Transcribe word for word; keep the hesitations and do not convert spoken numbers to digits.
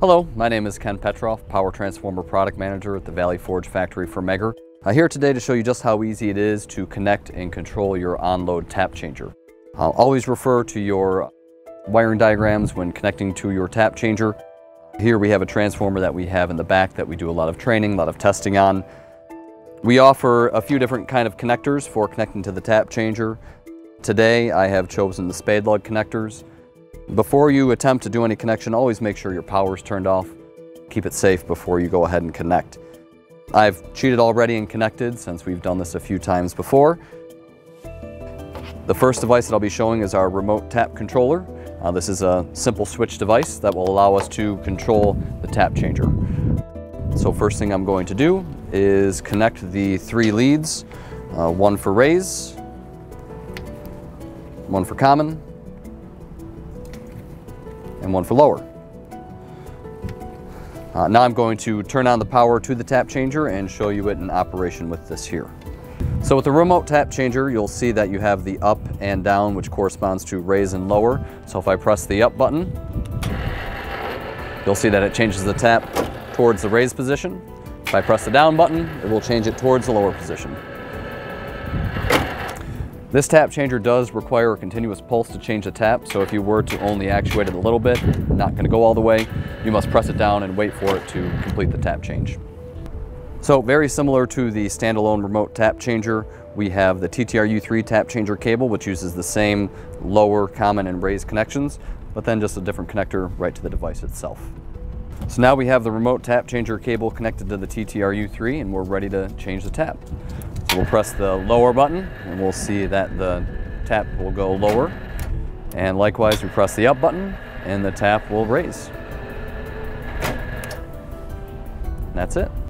Hello, my name is Ken Petroff, Power Transformer Product Manager at the Valley Forge Factory for Megger. I'm here today to show you just how easy it is to connect and control your on-load tap changer. I'll always refer to your wiring diagrams when connecting to your tap changer. Here we have a transformer that we have in the back that we do a lot of training, a lot of testing on. We offer a few different kind of connectors for connecting to the tap changer. Today I have chosen the spade lug connectors. Before you attempt to do any connection, always make sure your power is turned off. Keep it safe before you go ahead and connect. I've cheated already and connected since we've done this a few times before. The first device that I'll be showing is our remote tap controller. Uh, this is a simple switch device that will allow us to control the tap changer. So first thing I'm going to do is connect the three leads, uh, one for raise, one for common, and one for lower. Uh, now I'm going to turn on the power to the tap changer and show you it in operation with this here. So with the remote tap changer, you'll see that you have the up and down, which corresponds to raise and lower. So if I press the up button, you'll see that it changes the tap towards the raise position. If I press the down button, it will change it towards the lower position. This tap changer does require a continuous pulse to change the tap, so if you were to only actuate it a little bit, not going to go all the way, you must press it down and wait for it to complete the tap change. So very similar to the standalone remote tap changer, we have the T T R U three tap changer cable, which uses the same lower, common, and raise connections, but then just a different connector right to the device itself. So now we have the remote tap changer cable connected to the T T R U three, and we're ready to change the tap. We'll press the lower button and we'll see that the tap will go lower. And likewise, we press the up button and the tap will raise. And that's it.